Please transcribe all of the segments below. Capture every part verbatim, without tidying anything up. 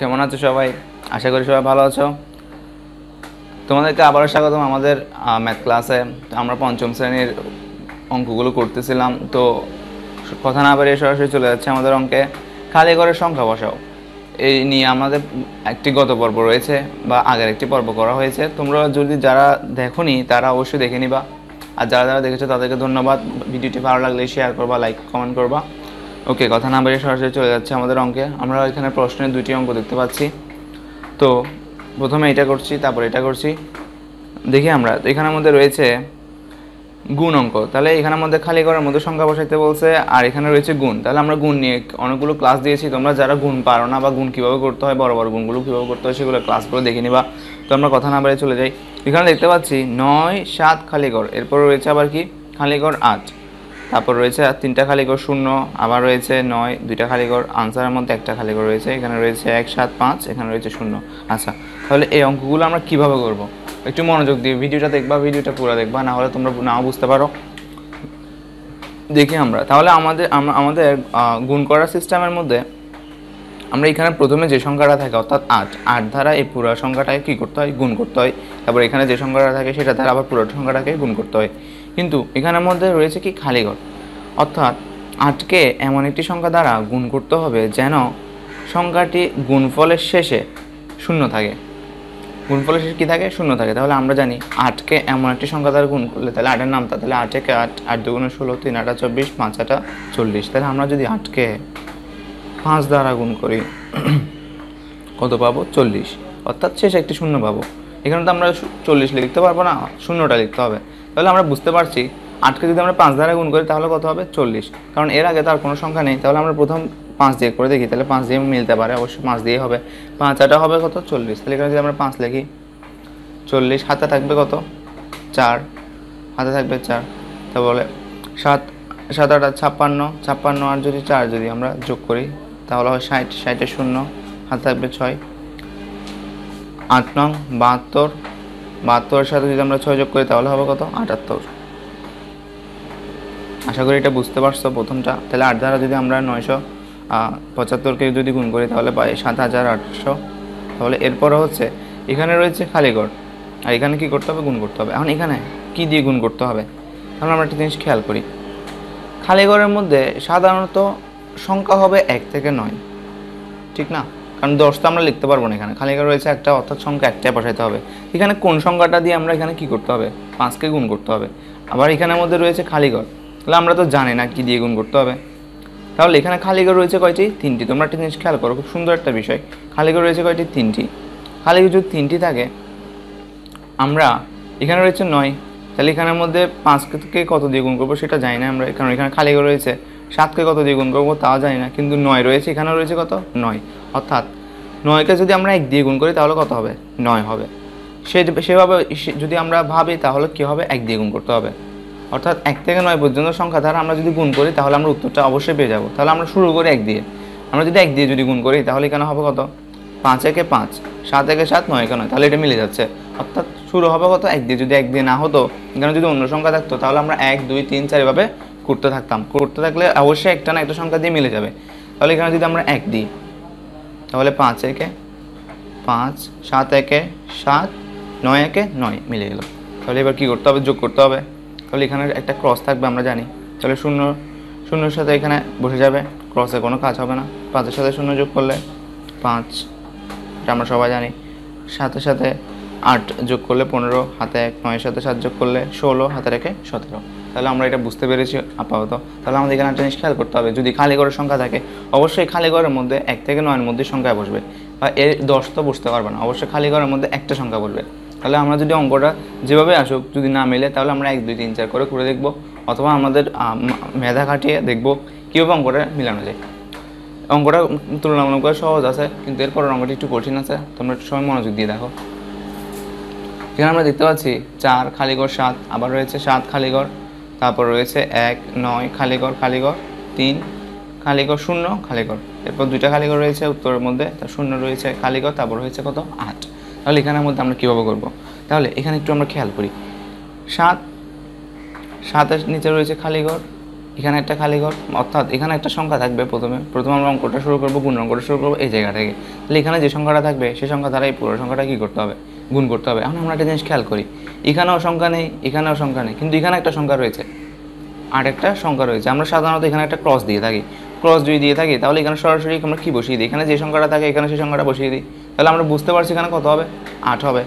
কেমন আছো সবাই? আশা করি সবাই ভালো আছো। তোমাদেরকে আবারও স্বাগতম আমাদের ম্যাথ ক্লাসে। আমরা পঞ্চম শ্রেণীর অঙ্কগুলো করতেছিলাম, তো কথা না বেরিয়ে সরাসরি চলে যাচ্ছে আমাদের অঙ্কে। খালি ঘরের সংখ্যা বসাও, এই নিয়ে আমাদের একটি গত পর্ব রয়েছে বা আগের একটি পর্ব করা হয়েছে। তোমরা যদি যারা দেখোনি তারা অবশ্যই দেখে নিবা, আর যারা যারা দেখেছো তাদেরকে ধন্যবাদ। ভিডিওটি ভালো লাগলে শেয়ার করবা, লাইক কমেন্ট করবা। ওকে, কথা না বেরিয়ে সরাসরি চলে যাচ্ছে আমাদের অঙ্কে। আমরা এখানে প্রশ্নের দুটি অঙ্ক দেখতে পাচ্ছি, তো প্রথমে এটা করছি, তারপর এটা করছি। দেখি আমরা এখানের মধ্যে রয়েছে গুণ অঙ্ক, তাহলে এখানের মধ্যে খালি ঘরের মধ্যে সংখ্যা বসাইতে বলছে, আর এখানে রয়েছে গুণ। তাহলে আমরা গুণ নিয়ে অনেকগুলো ক্লাস দিয়েছি, তোমরা যারা গুণ পারো না বা গুণ কীভাবে করতে হয়, বড় বড় গুণগুলো কীভাবে করতে হয় সেগুলো ক্লাসগুলো দেখে নিবা। তো আমরা কথা না বেরিয়ে চলে যাই। এখানে দেখতে পাচ্ছি নয় সাত খালি ঘর, এরপর রয়েছে আবার কি খালি ঘর আট, তারপর রয়েছে তিনটা খালি ঘর শূন্য, আবার রয়েছে নয় দুইটা খালি ঘর, আনসারের মধ্যে একটা খালি ঘর রয়েছে। এখানে রয়েছে এক সাত পাঁচ, এখানে রয়েছে শূন্য। আচ্ছা, তাহলে এই অঙ্কগুলো আমরা কীভাবে করব? একটু মনোযোগ দিয়ে ভিডিওটা দেখবা, ভিডিওটা পুরো দেখবা, না হলে তোমরা নাও বুঝতে পারো। দেখি আমরা তাহলে আমাদের আমাদের গুণ করার সিস্টেমের মধ্যে আমরা এখানে প্রথমে যে সংখ্যাটা থাকে অর্থাৎ আট, আট দ্বারা এই পুরো সংখ্যাটাকে কী করতে হয়? গুণ করতে হয়। তারপর এখানে যে সংখ্যাটা থাকে সেটা দ্বারা আবার পুরো সংখ্যাটাকে গুণ করতে হয়। কিন্তু এখানের মধ্যে রয়েছে কি খালি ঘর, অর্থাৎ আটকে এমন একটি সংখ্যা দ্বারা গুণ করতে হবে যেন সংখ্যাটি গুণফলের শেষে শূন্য থাকে। গুণফলের শেষে কী থাকে? শূন্য থাকে। তাহলে আমরা জানি আটকে এমন একটি সংখ্যা দ্বারা গুণ করলে, তাহলে আটের নামটা, তাহলে আট একে আট, আট দুগুণে ষোলো, তিন আটা চব্বিশ, পাঁচ আটা চল্লিশ। তাহলে আমরা যদি আটকে পাঁচ দ্বারা গুণ করি কত পাবো? চল্লিশ, অর্থাৎ শেষে একটি শূন্য পাবো। এখানে তো আমরা চল্লিশ লিখতে পারবো না, শূন্যটা লিখতে হবে। তাহলে আমরা বুঝতে পারছি আটকে যদি আমরা পাঁচ দ্বারা গুণ করি তাহলে কত হবে? চল্লিশ, কারণ এর আগে তার কোনো সংখ্যা নেই। তাহলে আমরা প্রথম পাঁচ দিয়ে করে দেখি, তাহলে পাঁচ দিয়ে মিলতে পারে, অবশ্যই পাঁচ দিয়ে হবে। পাঁচ আটা হবে কত? চল্লিশ। তাহলে এখানে যদি আমরা পাঁচ লিখি, চল্লিশ হাতে থাকবে কত? চার, হাতে থাকবে চার। তাহলে সাত সাত আটা ছাপ্পান্ন, ছাপ্পান্ন আর যদি চার যদি আমরা যোগ করি তাহলে হয় ষাট, ষাটে শূন্য, হাতে থাকবে ছয়। আট নং বাহাত্তর, বাহাত্তরের সাথে যদি আমরা ছয় যোগ করি তাহলে হবে কত? আটাত্তর। আশা করি এটা বুঝতে পারছো প্রথমটা। তাহলে আট দ্বারা যদি আমরা নয়শো পঁচাত্তরকে যদি গুণ করি তাহলে পাই সাত হাজার আটশো। তাহলে এরপরে হচ্ছে এখানে রয়েছে খালিঘর, আর এখানে কি করতে হবে? গুণ করতে হবে। এখন এখানে কি দিয়ে গুণ করতে হবে? তাহলে আমরা একটা জিনিস খেয়াল করি, খালিঘরের মধ্যে সাধারণত সংখ্যা হবে এক থেকে নয়, ঠিক না? কারণ দশটা আমরা লিখতে পারবো না, এখানে খালি ঘর রয়েছে একটা, অর্থাৎ সংখ্যা একটাই বসাইতে হবে। এখানে কোন সংখ্যাটা দিয়ে আমরা এখানে কী করতে হবে? পাঁচকে গুণ করতে হবে। আবার এখানের মধ্যে রয়েছে খালি ঘর, তাহলে আমরা তো জানি না কী দিয়ে গুণ করতে হবে। তাহলে এখানে খালি ঘর রয়েছে কয়টি? তিনটি। তোমরা একটা জিনিস খেয়াল করো, খুব সুন্দর একটা বিষয়। খালি ঘর রয়েছে কয়টি? তিনটি। খালি ঘর যদি তিনটি থাকে, আমরা এখানে রয়েছে নয়, তাহলে এখানের মধ্যে পাঁচকে কত দিয়ে গুণ করবো সেটা জানি না আমরা, কারণ এখানে খালি ঘর রয়েছে। সাতকে কত দিয়ে গুণ করবো তাও জানি না, কিন্তু নয় রয়েছে, এখানে রয়েছে কত? নয়, অর্থাৎ নয়কে যদি আমরা এক দিয়ে গুণ করি তাহলে কত হবে? নয় হবে। সে সেভাবে যদি আমরা ভাবি তাহলে কী হবে? এক দিয়ে গুণ করতে হবে, অর্থাৎ এক থেকে নয় পর্যন্ত সংখ্যা দ্বারা আমরা যদি গুণ করি তাহলে আমরা উত্তরটা অবশ্যই পেয়ে যাবো। তাহলে আমরা শুরু করি এক দিয়ে, আমরা যদি এক দিয়ে যদি গুণ করি তাহলে এখানে হবে কত? পাঁচ একে পাঁচ, সাত একে সাত, নয় একে নয়, তাহলে এটা মিলে যাচ্ছে। অর্থাৎ শুরু হবে কত? এক দিয়ে। যদি এক দিয়ে না হতো, এখানে যদি অন্য সংখ্যা থাকতো তাহলে আমরা এক দুই তিন চার এভাবে করতে থাকতাম, করতে থাকলে অবশ্যই একটা না একটা সংখ্যা দিয়ে মিলে যাবে। তাহলে এখানে যদি আমরা এক দিই তাহলে পাঁচ একে পাঁচ, সাত একে সাত, নয় একে নয় মিলে গেল। তাহলে এবার কী করতে হবে? যোগ করতে হবে। তাহলে এখানে একটা ক্রস থাকবে, আমরা জানি। তাহলে শূন্য শূন্যর সাথে এখানে বসে যাবে, ক্রসে কোনো কাজ হবে না। পাঁচের সাথে শূন্য যোগ করলে পাঁচ, এটা আমরা সবাই জানি। সাথে সাথে আট যোগ করলে পনেরো, হাতে এক, নয়ের সাথে সাত যোগ করলে ষোলো, হাতে রেখে সতেরো। তাহলে আমরা এটা বুঝতে পেরেছি আপাতত। তাহলে আমাদের এখানে একটা জিনিস খেয়াল করতে হবে, যদি খালি ঘরের সংখ্যা থাকে অবশ্যই খালি ঘরের মধ্যে এক থেকে নয়ের মধ্যে সংখ্যায় বসবে, বা এর দশ তো বসতে পারবে না, অবশ্যই খালি ঘরের মধ্যে একটা সংখ্যা বসবে। তাহলে আমরা যদি অঙ্কটা যেভাবে আসুক যদি না মেলে তাহলে আমরা এক দুই তিন চার করে করে দেখবো, অথবা আমাদের মেধা খাটিয়ে দেখবো কীভাবে অঙ্কটা মেলানো যায়। অঙ্কটা তুলনামূলক সহজ আছে, কিন্তু এরপরের অঙ্কটি একটু কঠিন আছে, তোমরা একটু সময় মনোযোগ দিয়ে দেখো। এখানে আমরা দেখতে পাচ্ছি চার খালি ঘর সাত, আবার রয়েছে সাত খালি ঘর, তারপর রয়েছে এক নয় খালি ঘর, খালি ঘর তিন খালি ঘর শূন্য খালি ঘর, এরপর দুইটা খালি ঘর রয়েছে উত্তরের মধ্যে, তার শূন্য রয়েছে খালি ঘর, তারপর হয়েছে কত? আট। তাহলে এখানের মধ্যে আমরা কীভাবে করব? তাহলে এখানে একটু আমরা খেয়াল করি, সাত সাতের নিচে রয়েছে খালি ঘর, এখানে একটা খালি ঘর অর্থাৎ এখানে একটা সংখ্যা থাকবে প্রথমে প্রথমে আমরা অঙ্কটা শুরু করব গুণ অঙ্কটা শুরু করব এই জায়গা থেকে তাহলে এখানে যে সংখ্যাটা থাকবে সেই সংখ্যা দ্বারা এই পুরো সংখ্যাটা কি করতে হবে গুণ করতে হবে এখন আমরা একটা জিনিস খেয়াল করি এখানেও সংখ্যা নেই এখানেও সংখ্যা নেই কিন্তু এখানে একটা সংখ্যা রয়েছে আর একটা সংখ্যা রয়েছে আমরা সাধারণত এখানে একটা ক্রস দিয়ে থাকি ক্রস যদি দিয়ে থাকি তাহলে এখানে সরাসরি আমরা কি বসিয়ে দিই এখানে যে সংখ্যাটা থাকে এখানে সেই সংখ্যাটা বসিয়ে দিই তাহলে আমরা বুঝতে পারছি এখানে কত হবে আট হবে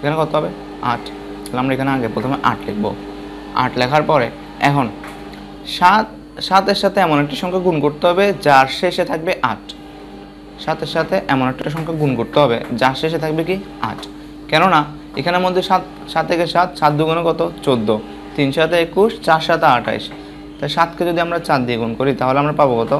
এখানে কত হবে আট তাহলে আমরা এখানে আগে প্রথমে আট লিখব আট লেখার পরে এখন সাত সাতের সাথে এমন একটা সংখ্যা গুণ করতে হবে যার শেষে থাকবে আট সাতের সাথে এমন একটা সংখ্যা গুণ করতে হবে যার শেষে থাকবে কি আট কেননা এখানের মধ্যে সাত সাত থেকে সাত সাত দুগুণে কত চোদ্দ তিন সাথে একুশ চার সাথে আঠাইশ তাই সাতকে যদি আমরা চার দিয়ে গুণ করি তাহলে আমরা পাবো কত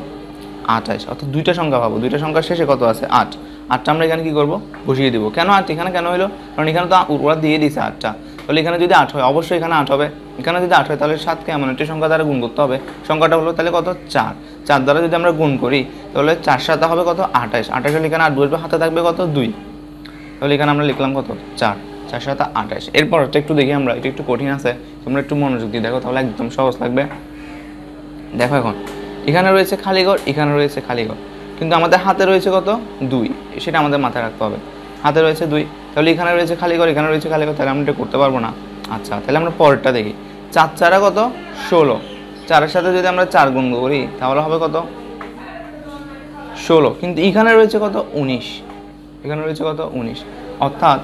আঠাইশ অর্থাৎ দুইটা সংখ্যা পাবো দুইটা সংখ্যার শেষে কত আছে আট আটটা আমরা এখানে কী করবো বসিয়ে দেবো কেন আট এখানে কেন হলো কারণ এখানে তো ওরা দিয়ে দিয়েছে আটটা তাহলে এখানে যদি আট হয় অবশ্যই এখানে আট হবে এখানে যদি আট হয় তাহলে সাতকে এমন একটি সংখ্যা দ্বারা গুণ করতে হবে সংখ্যাটা হলো তাহলে কত চার চার দ্বারা যদি আমরা গুণ করি তাহলে চার সাথে হবে কত আঠাইশ আঠাশ হলে এখানে আট বসবে হাতে থাকবে কত দুই তাহলে এখানে আমরা লিখলাম কত চার চার সাথে আঠাশ এরপর একটু দেখি আমরা এটা একটু কঠিন আছে তোমরা একটু মনোযোগ দিয়ে দেখো তাহলে একদম সহজ লাগবে দেখো এখন এখানে রয়েছে খালি ঘর এখানে রয়েছে খালি ঘর কিন্তু আমাদের হাতে রয়েছে কত দুই সেটা আমাদের মাথায় রাখতে হবে হাতে রয়েছে দুই তাহলে এখানে রয়েছে খালি ঘর এখানে রয়েছে খালি ঘর তাহলে আমরা এটা করতে পারবো না আচ্ছা তাহলে আমরা পরেরটা দেখি চার চারা কত ষোলো চারের সাথে যদি আমরা চার গুণ করি তাহলে হবে কত ষোলো কিন্তু এখানে রয়েছে কত উনিশ এখানে রয়েছে কত উনিশ অর্থাৎ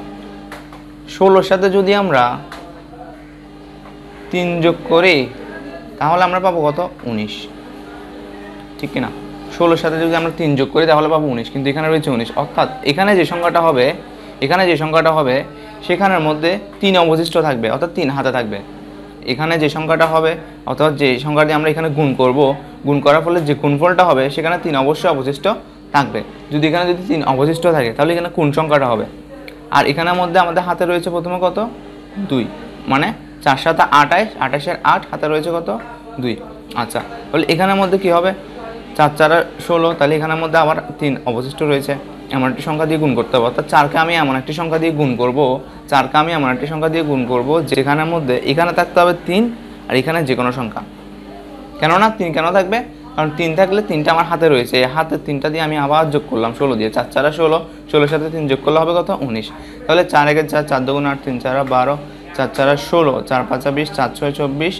ষোলোর সাথে যদি আমরা তিন যোগ করি তাহলে আমরা পাবো কত উনিশ ঠিক কিনা ষোলোর সাথে যদি আমরা তিন যোগ করি তাহলে পাবো উনিশ কিন্তু এখানে রয়েছে উনিশ অর্থাৎ এখানে যে সংখ্যাটা হবে এখানে যে সংখ্যাটা হবে সেখানের মধ্যে তিন অবশিষ্ট থাকবে অর্থাৎ তিন হাতে থাকবে এখানে যে সংখ্যাটা হবে অর্থাৎ যে সংখ্যা দিয়ে আমরা এখানে গুণ করব গুণ করার ফলে যে গুণফলটা হবে সেখানে তিন অবশ্যই অবশিষ্ট থাকবে যদি এখানে যদি তিন অবশিষ্ট থাকে তাহলে এখানে কোন সংখ্যাটা হবে আর এখানের মধ্যে আমাদের হাতে রয়েছে প্রথমে কত দুই মানে চার সাথে আঠাইশ আঠাশের আট হাতে রয়েছে কত দুই আচ্ছা তাহলে এখানের মধ্যে কি হবে চার চার ষোলো তাহলে এখানের মধ্যে আবার তিন অবশিষ্ট রয়েছে এমন একটি সংখ্যা দিয়ে গুণ করতে হবে অর্থাৎ চারকে আমি এমন একটি সংখ্যা দিয়ে গুণ করব চারকে আমি এমন একটি সংখ্যা দিয়ে গুণ করব যেখানের মধ্যে এখানে থাকতে হবে তিন আর এখানে যে কোনো সংখ্যা কেননা তিন কেন থাকবে কারণ তিন থাকলে তিনটা আমার হাতে রয়েছে হাতের তিনটা দিয়ে আমি আবার যোগ করলাম ষোলো দিয়ে চার চারা ষোলো ষোলোর সাথে তিন যোগ করলে হবে কত উনিশ তাহলে চার একের চার চার দুগুণ আট তিন চারা বারো চার চারা ষোলো চার পাঁচা বিশ চার ছয় চব্বিশ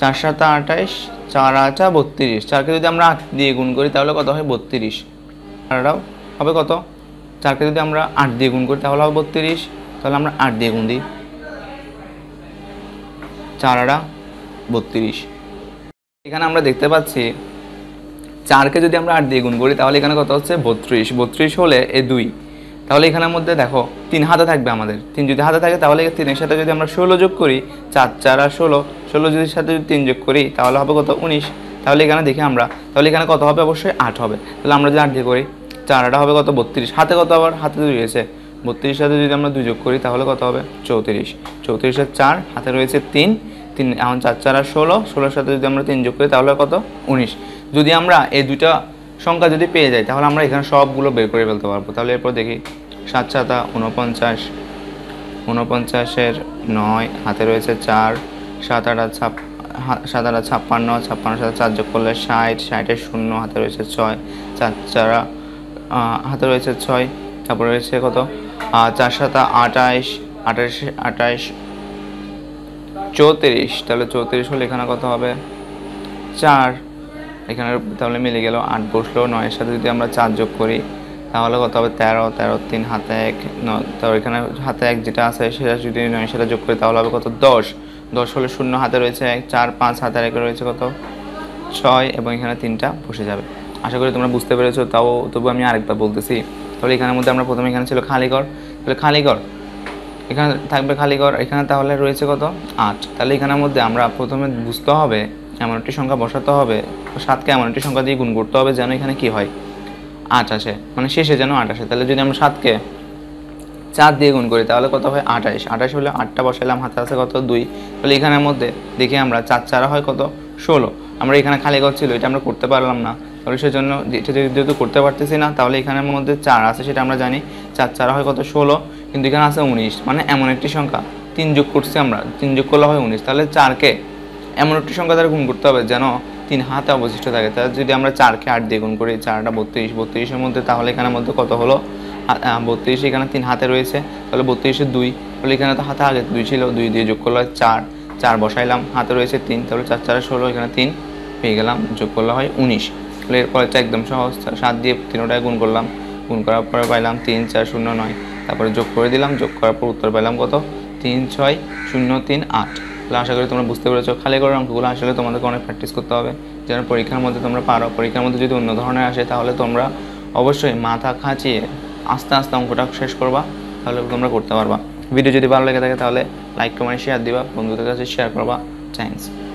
চার সাতা আঠাইশ চার আটা বত্রিশ চারকে যদি আমরা আট দিয়ে গুণ করি তাহলে কত হয় বত্রিশ চারটাও হবে কত চারকে যদি আমরা আট দিয়ে গুণ করি তাহলে হবে বত্রিশ তাহলে আমরা আট দিয়ে গুণ দিই চার আটা বত্রিশ এখানে আমরা দেখতে পাচ্ছি চারকে যদি আমরা আট দিয়ে গুণ করি তাহলে এখানে কত হচ্ছে বত্রিশ বত্রিশ হলে এ দুই তাহলে এখানের মধ্যে দেখো তিন হাতে থাকবে আমাদের তিন যদি হাতে থাকে তাহলে তিনের সাথে যদি আমরা ষোলো যোগ করি চার চার আর ষোলো ষোলো যদি সাথে যদি তিন যোগ করি তাহলে হবে কত উনিশ তাহলে এখানে দেখি আমরা তাহলে এখানে কত হবে অবশ্যই আট হবে তাহলে আমরা যদি আট দিয়ে করি চার আটা হবে কত বত্রিশ হাতে কত আবার হাতে দুই রয়েছে বত্রিশের সাথে যদি আমরা দুই যোগ করি তাহলে কত হবে চৌত্রিশ চৌত্রিশের চার হাতে রয়েছে তিন তিন এখন চার চার আর ষোলো ষোলোর সাথে যদি আমরা তিন যোগ করি তাহলে কত উনিশ যদি আমরা এই দুইটা সংখ্যা যদি পেয়ে যায় তাহলে আমরা এখানে সবগুলো বের করে ফেলতে পারবো তাহলে এরপর দেখি সাত সাতা উনপঞ্চাশ উনপঞ্চাশের নয় হাতে রয়েছে চার সাত আটা ছাপ সাত আটা ছাপ্পান্ন ছাপ্পান্ন সাথে চার যোগ করলে ষাট ষাটের শূন্য হাতে রয়েছে ছয় চার চারা হাতে রয়েছে ছয় তারপরে রয়েছে কত চার সাতা আঠাইশ আঠাশ আঠাইশ চৌত্রিশ তাহলে চৌত্রিশ হলে এখানে কত হবে চার এখানে তাহলে মিলে গেল আট বসলো নয়ের সাথে যদি আমরা চার যোগ করি তাহলে কত হবে তেরো তেরো তিন হাতে এক নয় তাহলে এখানে হাতে এক যেটা আছে সেটা যদি নয়ের সাথে যোগ করি তাহলে হবে কত দশ দশ হলে শূন্য হাতে রয়েছে এক চার পাঁচ হাতে একে রয়েছে কত ছয় এবং এখানে তিনটা বসে যাবে আশা করি তোমরা বুঝতে পেরেছো তাও তবু আমি আরেকবার বলতেছি তাহলে এখানের মধ্যে আমরা প্রথমে এখানে ছিল খালি ঘর তাহলে খালি ঘর এখানে থাকবে খালি ঘর এখানে তাহলে রয়েছে কত আট তাহলে এখানের মধ্যে আমরা প্রথমে বুঝতে হবে এমন একটি সংখ্যা বসাতে হবে সাতকে এমন একটি সংখ্যা দিয়ে গুণ করতে হবে যেন এখানে কি হয় আট আসে মানে শেষে যেন আট আসে তাহলে যদি আমরা সাতকে চার দিয়ে গুণ করি তাহলে কত হয় আঠাইশ আঠাশ হলে আটটা বসাইলাম হাতে আছে কত দুই তাহলে এখানের মধ্যে দেখি আমরা চার চারা হয় কত ষোলো আমরা এখানে খালি ঘর ছিল এটা আমরা করতে পারলাম না তাহলে সেজন্য এটা যেহেতু করতে পারতেছি না তাহলে এখানের মধ্যে চার আছে সেটা আমরা জানি চার চারা হয় কত ষোলো কিন্তু এখানে আছে উনিশ মানে এমন একটি সংখ্যা তিন যোগ করছি আমরা তিন যোগ করলে হয় উনিশ তাহলে চারকে এমন একটি সংখ্যা দ্বারা গুণ করতে হবে যেন তিন হাতে অবশিষ্ট থাকে। তাহলে যদি আমরা চারকে আট দিয়ে গুণ করি, চারটা বত্রিশ, বত্রিশের মধ্যে তাহলে এখানের মধ্যে কত হলো বত্রিশ, এখানে তিন হাতে রয়েছে তাহলে বত্রিশে দুই, তাহলে এখানে তো হাতে আগে দুই ছিল, দুই দিয়ে যোগ করলে হয় চার, চার বসাইলাম, হাতে রয়েছে তিন, তাহলে চার চারে ষোলো, এখানে তিন পেয়ে গেলাম, যোগ করলে হয় উনিশ। তাহলে এরপর হচ্ছে একদম সহজ, সাত দিয়ে তিনোটায় গুণ করলাম, গুণ করার পরে পাইলাম তিন চার শূন্য নয়, তারপরে যোগ করে দিলাম, যোগ করার পর উত্তর পেলাম কত তিন ছয় শূন্য তিন আট। তাহলে আশা করি তোমরা বুঝতে পেরেছো। খালি করার অঙ্কগুলো আসলে তোমাদেরকে অনেক প্র্যাকটিস করতে হবে যেন পরীক্ষার মধ্যে তোমরা পারো। পরীক্ষার মধ্যে যদি অন্য ধরনের আসে তাহলে তোমরা অবশ্যই মাথা খাঁচিয়ে আস্তে আস্তে অঙ্কটা শেষ করবা, তাহলে তোমরা করতে পারবা। ভিডিও যদি ভালো লেগে থাকে তাহলে লাইক কমেন্ট শেয়ার দিবা, বন্ধুদের কাছে শেয়ার করবা। থ্যাংকস।